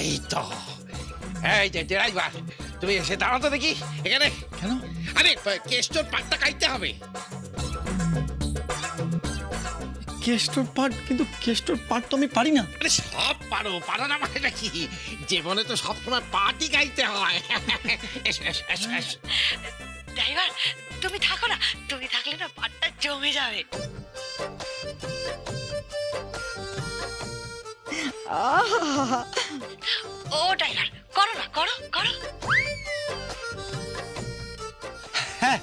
এই তো, এই যে ডেরাই বা তুমি এসে দাঁড়াও তো দেখি এখানে। কেন? আরে কেষ্টর পাটটা খাইতে হবে। কেষ্টর পাট? কিন্তু কেষ্টর পাট তো আমি পারি না। আরে সব পারো, পারো না মানে নাকি? জীবনে তো সবসময় পাটই খাইতে হয়। ড্রাইভার তুমি থাকো না, তুমি থাকলে না পাটটা জমে যাবে। ও ড্রাইভার করো না, করো করো। হ্যাঁ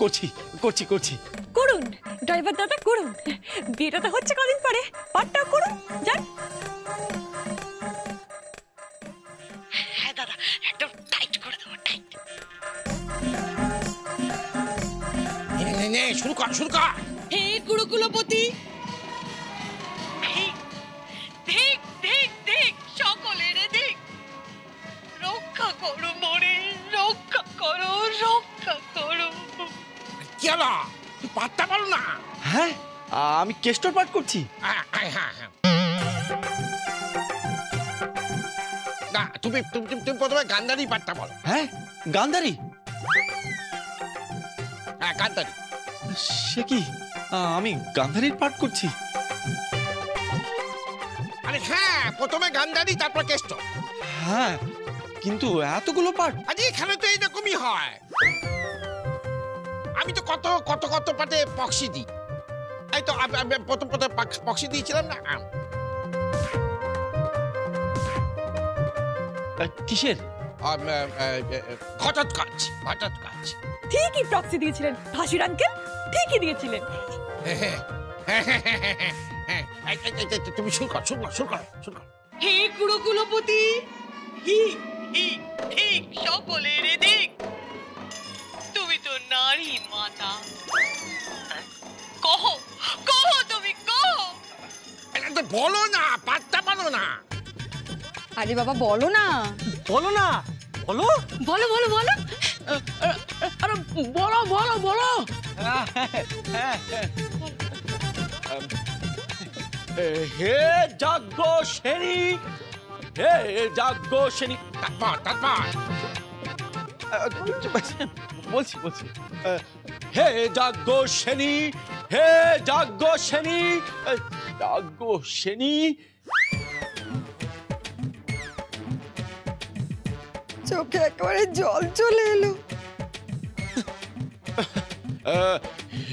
করছি করছি করছি। করুন ড্রাইভার দাদা করুন, বিয়েটা তো হচ্ছে কদিন পরে, পাটটা করুন যান। হ্যাঁ দাদা একদম টাইট করে দেবো, টাইট। শুরু কর শুরু কর। হে কুড়কুলোপতি আমি কেষ্টর পাঠ করছি। না তুমি প্রথমে গান্ধারী পাঠটা বলো। হ্যাঁ গান্ধারী, হ্যাঁ গান্ধারী। সে কি আমি গান্ধারীর পাঠ করছি? আরে হ্যাঁ প্রথমে গান্ধারী তারপর কেষ্ট। হ্যাঁ কিন্তু এতগুলো পাঠ? আজ এখানে তো এইরকমই হয়, আমি তো কত কত কত পাঠে পক্সি দিই। এই তো প্রথম প্রথম পক্সি দিয়েছিলাম না। কিসের? ঘটত কাজ, ঘটত কাজ। ঠিকই পক্সি দিয়েছিলেন ভাসির আঙ্কেল, ঠিকই দিয়েছিলেন। তুমি শুরু কর শুরু কর শুরু কর শুরু কর। হে কুড়ো কুলোপতি হি হি ঠিক সকলের দিক, তুমি তো নারী মাতা, কহ কহ তুমি কহ। এটা বলো না, পাত্তা বলো না। আরে বাবা বলো না বলো না, বলো বলো বলো বলো। আরে বলো বলো বলো। হে যজ্ঞ সেনী, হে যজ্ঞ সেনী। তারপর তারপর বলছি বলছি। হে যজ্ঞ সেনী, হে যজ্ঞ সেনী, যজ্ঞ সেনী। চোখে একেবারে জল চলে এলো।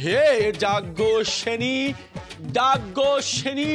হে যজ্ঞ সেনী, যজ্ঞ সেনী।